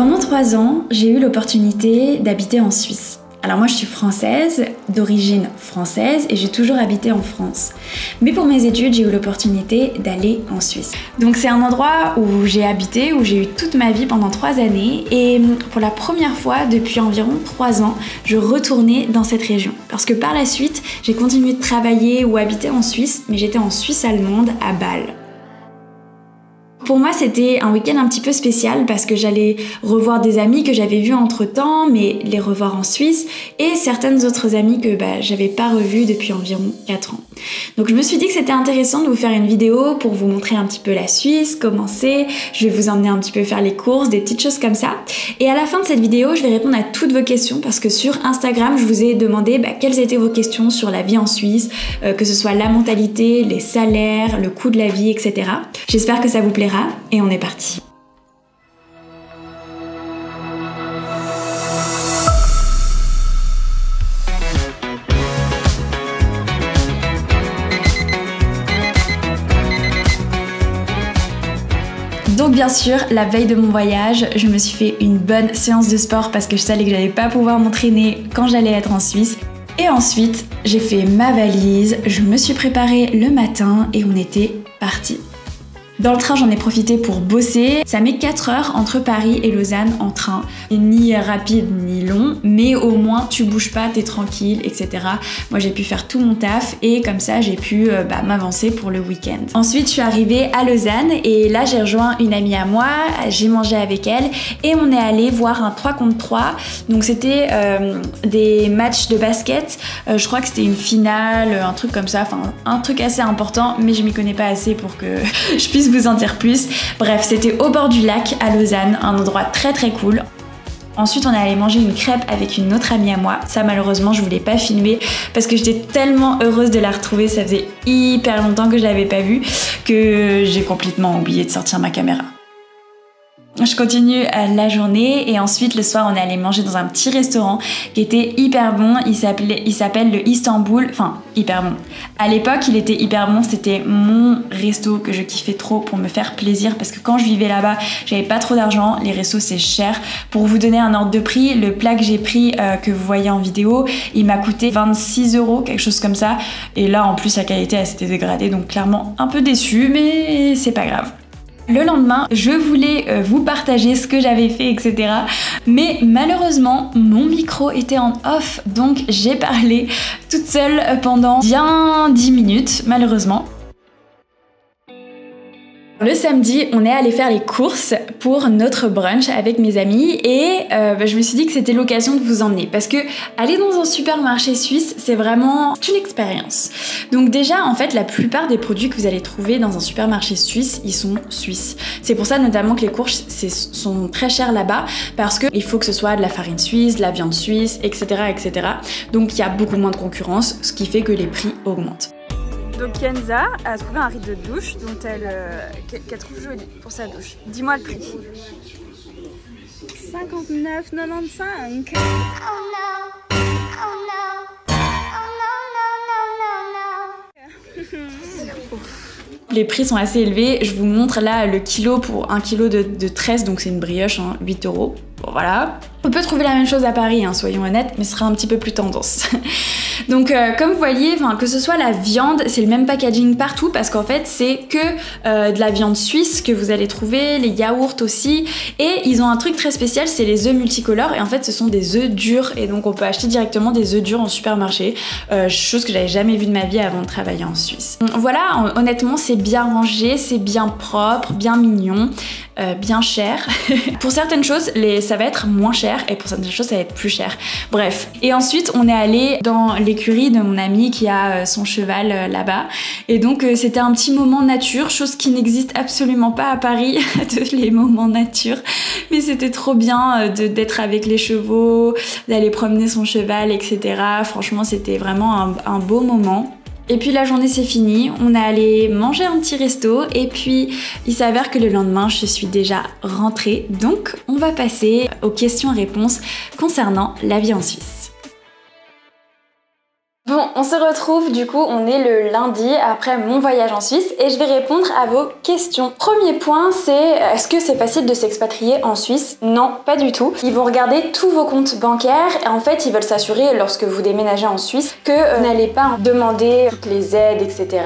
Pendant 3 ans, j'ai eu l'opportunité d'habiter en Suisse. Alors moi je suis française, d'origine française, et j'ai toujours habité en France. Mais pour mes études, j'ai eu l'opportunité d'aller en Suisse. Donc c'est un endroit où j'ai habité, où j'ai eu toute ma vie pendant 3 années, et pour la première fois depuis environ 3 ans, je retournais dans cette région. Parce que par la suite, j'ai continué de travailler ou habiter en Suisse, mais j'étais en Suisse allemande, à Bâle. Pour moi, c'était un week-end un petit peu spécial parce que j'allais revoir des amis que j'avais vus entre-temps, mais les revoir en Suisse, et certaines autres amies que j'avais pas revues depuis environ 4 ans. Donc je me suis dit que c'était intéressant de vous faire une vidéo pour vous montrer un petit peu la Suisse, comment c'est, je vais vous emmener un petit peu faire les courses, des petites choses comme ça. Et à la fin de cette vidéo, je vais répondre à toutes vos questions parce que sur Instagram, je vous ai demandé quelles étaient vos questions sur la vie en Suisse, que ce soit la mentalité, les salaires, le coût de la vie, etc. J'espère que ça vous plaira. Et on est parti. Donc bien sûr, la veille de mon voyage, je me suis fait une bonne séance de sport parce que je savais que j'allais pas pouvoir m'entraîner quand j'allais être en Suisse. Et ensuite, j'ai fait ma valise, je me suis préparée le matin et on était parti. Dans le train, j'en ai profité pour bosser. Ça met 4 heures entre Paris et Lausanne en train. Ni rapide ni long, mais au moins tu bouges pas, t'es tranquille, etc. Moi j'ai pu faire tout mon taf et comme ça j'ai pu m'avancer pour le week-end. Ensuite je suis arrivée à Lausanne et là j'ai rejoint une amie à moi, j'ai mangé avec elle et on est allé voir un 3 contre 3. Donc c'était des matchs de basket, je crois que c'était une finale, un truc comme ça, enfin un truc assez important, mais je m'y connais pas assez pour que je puisse vous en dire plus. Bref, c'était au bord du lac à Lausanne, un endroit très très cool. Ensuite, on est allé manger une crêpe avec une autre amie à moi. Ça, malheureusement, je voulais pas filmer parce que j'étais tellement heureuse de la retrouver. Ça faisait hyper longtemps que je l'avais pas vue que j'ai complètement oublié de sortir ma caméra. Je continue la journée et ensuite le soir on est allé manger dans un petit restaurant qui était hyper bon, il s'appelle le Istanbul, enfin hyper bon. À l'époque il était hyper bon, c'était mon resto que je kiffais trop pour me faire plaisir parce que quand je vivais là-bas j'avais pas trop d'argent, les restos c'est cher. Pour vous donner un ordre de prix, le plat que j'ai pris que vous voyez en vidéo, il m'a coûté 26 €, quelque chose comme ça. Et là en plus la qualité elle s'était dégradée, donc clairement un peu déçue, mais c'est pas grave. Le lendemain, je voulais vous partager ce que j'avais fait, etc. Mais malheureusement, mon micro était en off, donc j'ai parlé toute seule pendant bien 10 minutes, malheureusement. Le samedi, on est allé faire les courses pour notre brunch avec mes amis et je me suis dit que c'était l'occasion de vous emmener parce que aller dans un supermarché suisse, c'est vraiment une expérience. Donc déjà, en fait, la plupart des produits que vous allez trouver dans un supermarché suisse, ils sont suisses. C'est pour ça notamment que les courses sont très chères là-bas parce qu'il faut que ce soit de la farine suisse, de la viande suisse, etc. etc. Donc il y a beaucoup moins de concurrence, ce qui fait que les prix augmentent. Donc Kenza a trouvé un riz de douche qu'elle trouve joli pour sa douche. Dis-moi le prix. 59,95 €. Les prix sont assez élevés. Je vous montre là le kilo pour 1 kg de tresse, donc c'est une brioche, hein, 8 €. Bon, voilà. On peut trouver la même chose à Paris, hein, soyons honnêtes, mais ce sera un petit peu plus tendance. Donc comme vous voyez, que ce soit la viande, c'est le même packaging partout parce qu'en fait c'est que de la viande suisse que vous allez trouver, les yaourts aussi, et ils ont un truc très spécial, c'est les œufs multicolores, et en fait ce sont des œufs durs, et donc on peut acheter directement des œufs durs en supermarché, chose que j'avais jamais vue de ma vie avant de travailler en Suisse. Voilà, honnêtement c'est bien rangé, c'est bien propre, bien mignon, bien cher. Pour certaines choses, ça va être moins cher, et pour certaines choses ça va être plus cher, bref. Et ensuite on est allé dans les l'écurie de mon amie qui a son cheval là-bas, et donc c'était un petit moment nature, chose qui n'existe absolument pas à Paris, les moments nature, mais c'était trop bien d'être avec les chevaux, d'aller promener son cheval, etc. Franchement c'était vraiment un beau moment. Et puis la journée c'est fini, on est allé manger un petit resto et puis il s'avère que le lendemain je suis déjà rentrée, donc on va passer aux questions-réponses concernant la vie en Suisse. Bon, On se retrouve, du coup, on est le lundi après mon voyage en Suisse et je vais répondre à vos questions. Premier point, c'est est-ce que c'est facile de s'expatrier en Suisse? Non, pas du tout. Ils vont regarder tous vos comptes bancaires et en fait, ils veulent s'assurer lorsque vous déménagez en Suisse que vous n'allez pas demander toutes les aides, etc.,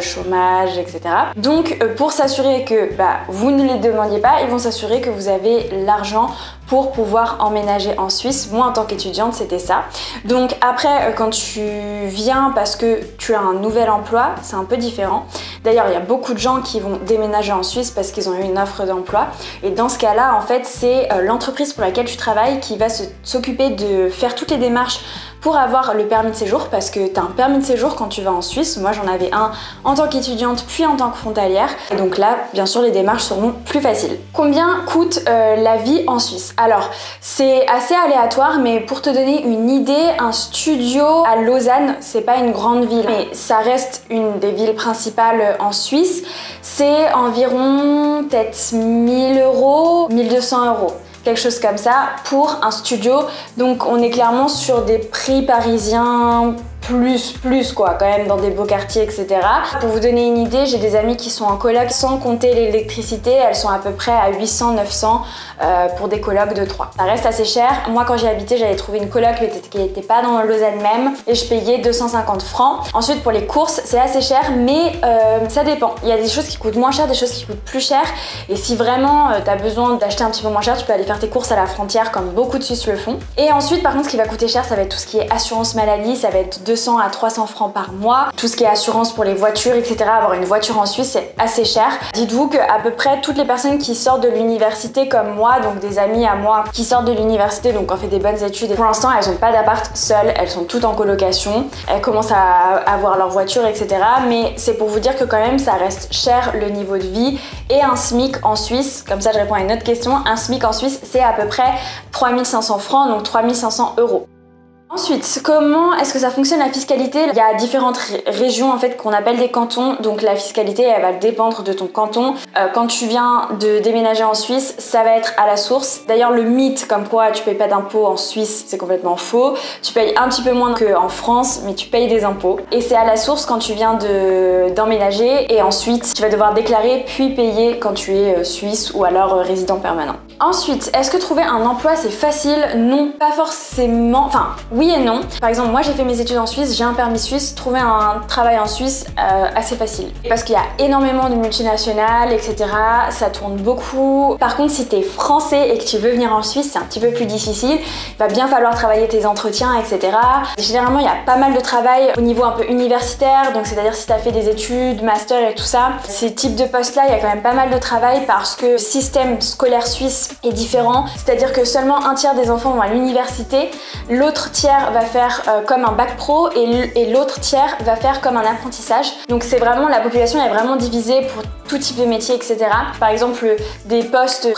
chômage, etc. Donc, pour s'assurer que vous ne les demandiez pas, ils vont s'assurer que vous avez l'argent pour pouvoir emménager en Suisse. Moi, en tant qu'étudiante, c'était ça. Donc après, quand tu viens parce que tu as un nouvel emploi, c'est un peu différent. D'ailleurs, il y a beaucoup de gens qui vont déménager en Suisse parce qu'ils ont eu une offre d'emploi. Et dans ce cas-là, en fait, c'est l'entreprise pour laquelle tu travailles qui va s'occuper de faire toutes les démarches pour avoir le permis de séjour, parce que tu as un permis de séjour quand tu vas en Suisse. Moi, j'en avais un en tant qu'étudiante, puis en tant que frontalière. Et donc là, bien sûr, les démarches seront plus faciles. Combien coûte la vie en Suisse? Alors, c'est assez aléatoire, mais pour te donner une idée, un studio à Lausanne, c'est pas une grande ville, mais ça reste une des villes principales en Suisse, c'est environ peut-être 1000 euros, 1200 euros, quelque chose comme ça pour un studio. Donc on est clairement sur des prix parisiens, plus quoi, quand même, dans des beaux quartiers, etc. Pour vous donner une idée, j'ai des amis qui sont en coloc sans compter l'électricité, elles sont à peu près à 800-900 pour des colocs de 3. Ça reste assez cher. Moi, quand j'ai habité, j'avais trouvé une coloc qui n'était pas dans Lausanne même et je payais 250 francs. Ensuite, pour les courses, c'est assez cher, mais ça dépend. Il y a des choses qui coûtent moins cher, des choses qui coûtent plus cher, et si vraiment tu as besoin d'acheter un petit peu moins cher, tu peux aller faire tes courses à la frontière comme beaucoup de Suisses le font. Et ensuite, par contre, ce qui va coûter cher, ça va être tout ce qui est assurance maladie, ça va être 200 à 300 francs par mois. Tout ce qui est assurance pour les voitures, etc. Avoir une voiture en Suisse, c'est assez cher. Dites-vous qu'à peu près toutes les personnes qui sortent de l'université comme moi, donc des amis à moi qui sortent de l'université, donc on fait des bonnes études, et pour l'instant, elles n'ont pas d'appart seules, elles sont toutes en colocation, elles commencent à avoir leur voiture, etc. Mais c'est pour vous dire que quand même, ça reste cher le niveau de vie. Et un SMIC en Suisse, comme ça je réponds à une autre question, un SMIC en Suisse, c'est à peu près 3500 francs, donc 3500 euros. Ensuite, comment est-ce que ça fonctionne la fiscalité? Il y a différentes régions en fait qu'on appelle des cantons, donc la fiscalité elle va dépendre de ton canton. Quand tu viens de déménager en Suisse, ça va être à la source. D'ailleurs, le mythe comme quoi tu payes pas d'impôts en Suisse, c'est complètement faux. Tu payes un petit peu moins qu'en France, mais tu payes des impôts. Et c'est à la source quand tu viens d'emménager, et ensuite tu vas devoir déclarer puis payer quand tu es suisse ou alors résident permanent. Ensuite, est-ce que trouver un emploi c'est facile? Non, pas forcément, enfin oui et non. Par exemple, moi j'ai fait mes études en Suisse, j'ai un permis suisse, trouver un travail en Suisse assez facile. Parce qu'il y a énormément de multinationales, etc. Ça tourne beaucoup. Par contre, si t'es français et que tu veux venir en Suisse, c'est un petit peu plus difficile. Il va bien falloir travailler tes entretiens, etc. Et généralement, il y a pas mal de travail au niveau un peu universitaire, donc c'est-à-dire si t'as fait des études, master et tout ça. Ces types de postes-là, il y a quand même pas mal de travail parce que le système scolaire suisse est différent, c'est-à-dire que seulement un tiers des enfants vont à l'université, l'autre tiers va faire comme un bac pro et l'autre tiers va faire comme un apprentissage. Donc c'est vraiment, la population est vraiment divisée pour tout type de métier, etc. Par exemple, des postes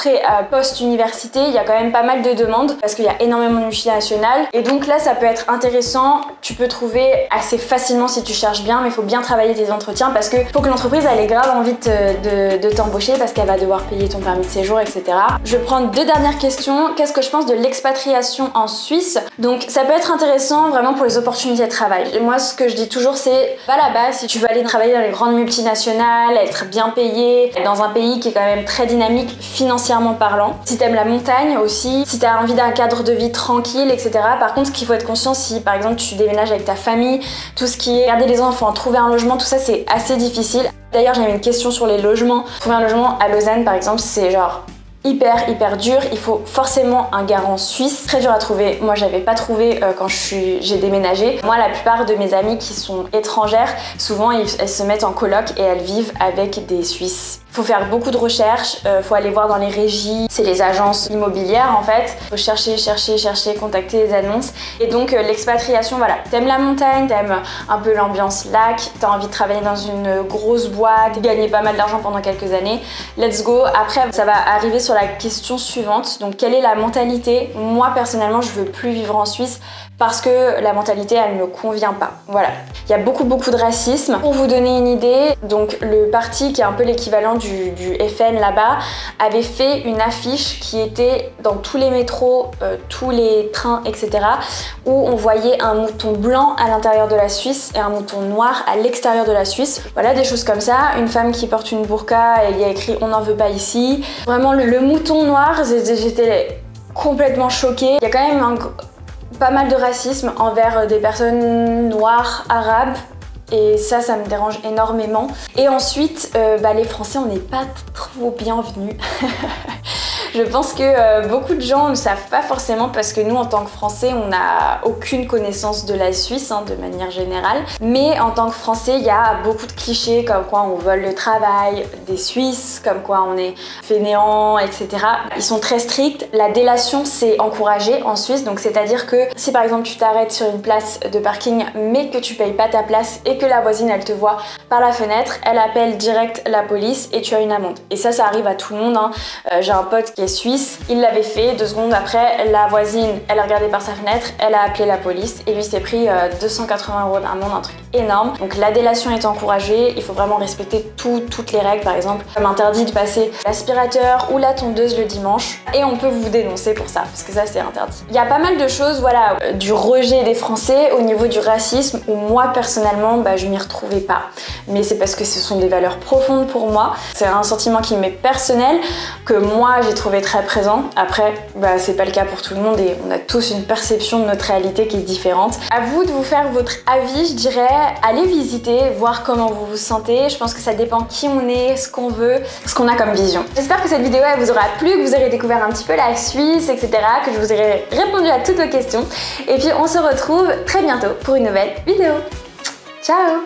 post-université, il y a quand même pas mal de demandes parce qu'il y a énormément de multinationales, et donc là ça peut être intéressant, tu peux trouver assez facilement si tu cherches bien, mais il faut bien travailler tes entretiens parce que faut que l'entreprise elle ait grave envie de t'embaucher parce qu'elle va devoir payer ton permis de séjour, etc. Je vais prendre deux dernières questions. Qu'est-ce que je pense de l'expatriation en Suisse? Donc ça peut être intéressant vraiment pour les opportunités de travail. Et moi ce que je dis toujours, c'est va là-bas si tu veux aller travailler dans les grandes multinationales, être bien payé, dans un pays qui est quand même très dynamique financièrement parlant. Si t'aimes la montagne aussi, si t'as envie d'un cadre de vie tranquille, etc. Par contre, ce qu'il faut être conscient, si par exemple tu déménages avec ta famille, tout ce qui est garder les enfants, trouver un logement, tout ça c'est assez difficile. D'ailleurs j'avais une question sur les logements. Trouver un logement à Lausanne par exemple, c'est genre hyper dur, il faut forcément un garant suisse, très dur à trouver. Moi j'avais pas trouvé quand j'ai déménagé. Moi la plupart de mes amies qui sont étrangères, souvent elles se mettent en coloc et elles vivent avec des Suisses. Faut faire beaucoup de recherches, faut aller voir dans les régies, c'est les agences immobilières en fait. Faut chercher, contacter les annonces. Et donc l'expatriation, voilà, t'aimes la montagne, t'aimes un peu l'ambiance lac, t'as envie de travailler dans une grosse boîte, gagner pas mal d'argent pendant quelques années, let's go. Après ça va arriver sur la question suivante, donc quelle est la mentalité? Moi personnellement je veux plus vivre en Suisse parce que la mentalité, elle ne me convient pas. Voilà. Il y a beaucoup de racisme. Pour vous donner une idée, donc le parti qui est un peu l'équivalent du FN là-bas avait fait une affiche qui était dans tous les métros, tous les trains, etc. où on voyait un mouton blanc à l'intérieur de la Suisse et un mouton noir à l'extérieur de la Suisse. Voilà, des choses comme ça. Une femme qui porte une burqa et il y a écrit « on n'en veut pas ici ». Vraiment, le mouton noir, j'étais complètement choquée. Il y a quand même pas mal de racisme envers des personnes noires, arabes, et ça me dérange énormément. Et ensuite, les Français, on n'est pas trop bienvenus. Je pense que beaucoup de gens ne savent pas forcément parce que nous, en tant que Français, on n'a aucune connaissance de la Suisse de manière générale. Mais en tant que Français, il y a beaucoup de clichés comme quoi on vole le travail des Suisses, comme quoi on est fainéant, etc. Ils sont très stricts. La délation, c'est encouragé en Suisse. Donc, c'est-à-dire que si par exemple tu t'arrêtes sur une place de parking mais que tu payes pas ta place et que la voisine, elle te voit par la fenêtre, elle appelle direct la police et tu as une amende. Et ça arrive à tout le monde. J'ai un pote qui est suisse, il l'avait fait, 2 secondes après, la voisine, elle a regardé par sa fenêtre, elle a appelé la police et lui s'est pris 280 € d'amende, un truc énorme. Donc la délation est encouragée, il faut vraiment respecter toutes les règles, par exemple, comme interdit de passer l'aspirateur ou la tondeuse le dimanche et on peut vous dénoncer pour ça, parce que ça c'est interdit. Il y a pas mal de choses, voilà, du rejet des Français au niveau du racisme où moi personnellement, je m'y retrouvais pas. Mais c'est parce que ce sont des valeurs profondes pour moi, c'est un sentiment qui m'est personnel, que moi j'ai trouvé très présent. Après, c'est pas le cas pour tout le monde et on a tous une perception de notre réalité qui est différente. À vous de vous faire votre avis, je dirais, allez visiter, voir comment vous vous sentez. Je pense que ça dépend qui on est, ce qu'on veut, ce qu'on a comme vision. J'espère que cette vidéo elle vous aura plu, que vous aurez découvert un petit peu la Suisse, etc., que je vous aurai répondu à toutes vos questions. Et puis on se retrouve très bientôt pour une nouvelle vidéo. Ciao!